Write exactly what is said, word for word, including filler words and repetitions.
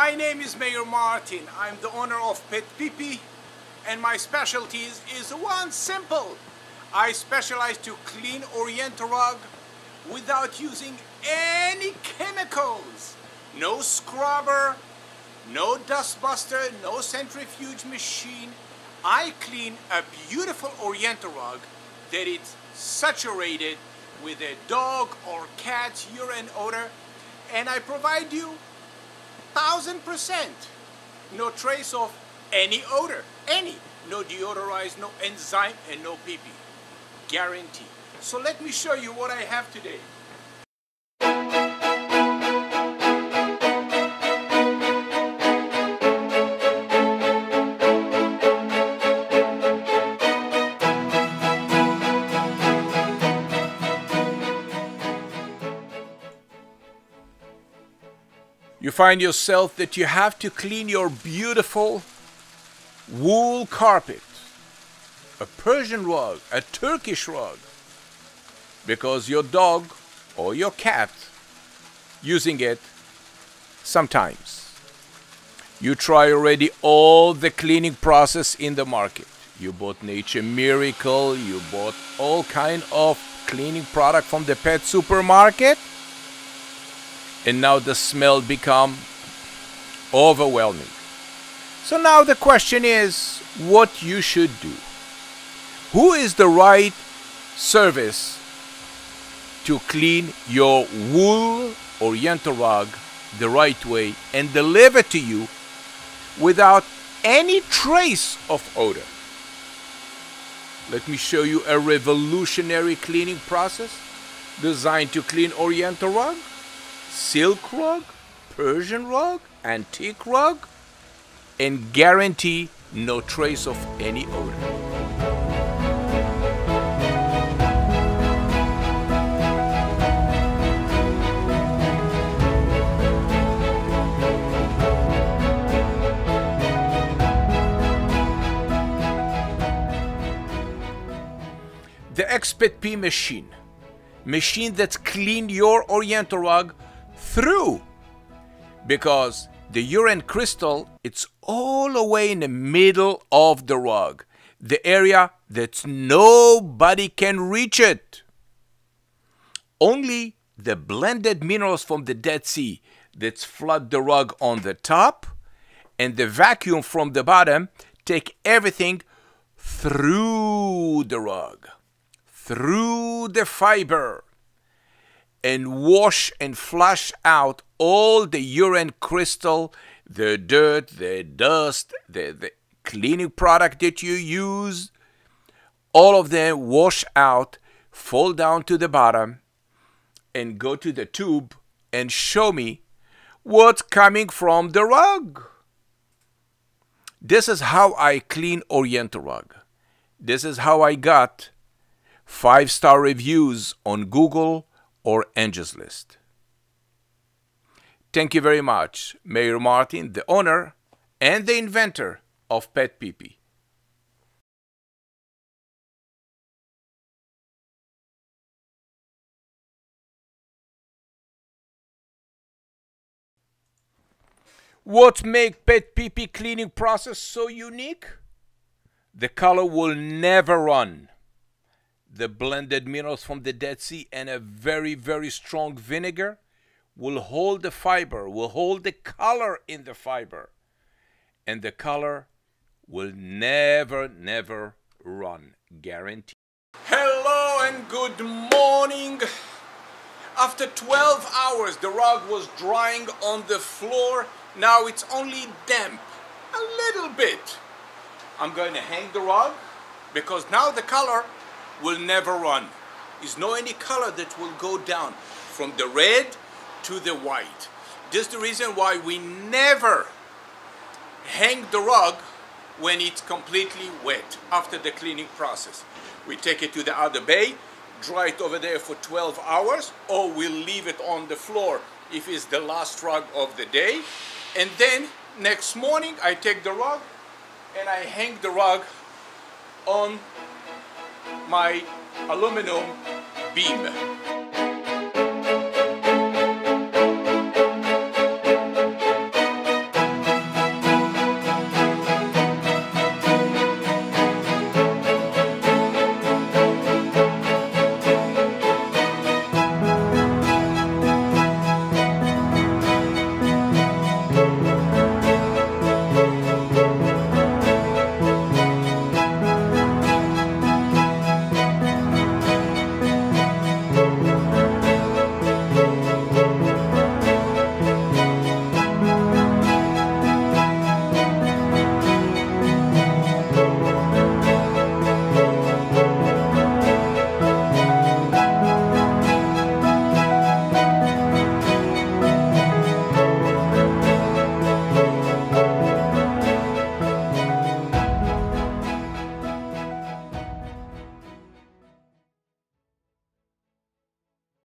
My name is Meir Martin. I'm the owner of PetPeePee, and my specialty is one simple. I specialize to clean Oriental rug without using any chemicals. No scrubber, no dustbuster, no centrifuge machine. I clean a beautiful Oriental rug that it's saturated with a dog or cat's urine odor, and I provide you thousand percent, no trace of any odor, any, no deodorized, no enzyme, and no pee pee, guaranteed. So let me show you what I have today. You find yourself that you have to clean your beautiful wool carpet, a Persian rug, a Turkish rug, because your dog or your cat using it sometimes. You try already all the cleaning process in the market. You bought Nature Miracle, you bought all kind of cleaning product from the pet supermarket, and now the smell become overwhelming. So now the question is what you should do. Who is the right service to clean your wool Oriental rug the right way and deliver to you without any trace of odor? Let me show you a revolutionary cleaning process designed to clean Oriental rug, silk rug, Persian rug, antique rug, and guarantee no trace of any odor. The PetPeePee machine, machine that's cleaned your Oriental rug through, because the urine crystal, it's all the way in the middle of the rug, the area that nobody can reach it. Only the blended minerals from the Dead Sea that flood the rug on the top, and the vacuum from the bottom take everything through the rug, through the fiber, and wash and flush out all the urine crystal, the dirt, the dust, the, the cleaning product that you use. All of them wash out, fall down to the bottom, and go to the tube and show me what's coming from the rug. This is how I clean Oriental rug. This is how I got five-star reviews on Google or Angel's List. Thank you very much, Meir Martin, the owner and the inventor of PetPeePee. What makes PetPeePee cleaning process so unique? The color will never run. The blended minerals from the Dead Sea and a very, very strong vinegar will hold the fiber, will hold the color in the fiber. And the color will never, never run, guaranteed. Hello and good morning. After twelve hours, the rug was drying on the floor. Now it's only damp, a little bit. I'm going to hang the rug because now the color will never run. There's no any color that will go down from the red to the white. This is the reason why we never hang the rug when it's completely wet after the cleaning process. We take it to the other bay, dry it over there for twelve hours, or we'll leave it on the floor if it's the last rug of the day. And then next morning I take the rug and I hang the rug on my aluminum beam.